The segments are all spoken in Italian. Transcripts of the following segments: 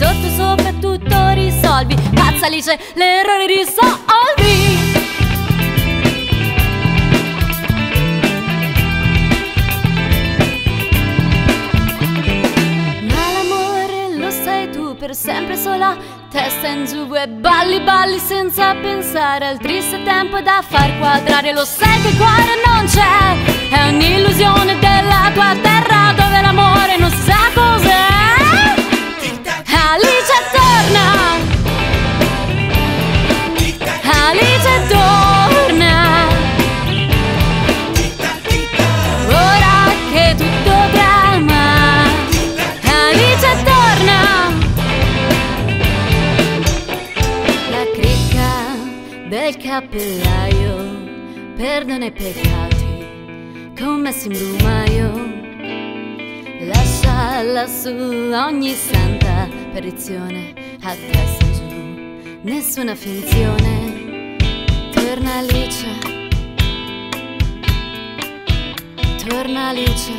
sotto sopra tutto risolvi. Pazza Alice, l'errore risolvi. Ma l'amore lo sai tu, per sempre sola, testa in giù e balli balli senza pensare al triste tempo da far quadrare. Lo sai che il cuore non c'è, è un'illusione della tua terra dove l'amore non sa cos'è. Alice torna, Alice torna, ora che tutto brama. Alice torna. La cricca del cappellaio perdona i peccati commessi in Brumaio. Lascia lassù ogni santa apparizione, a testa giù, nessuna finzione. Torna Alice, torna Alice.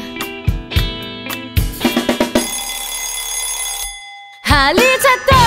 Alice torna.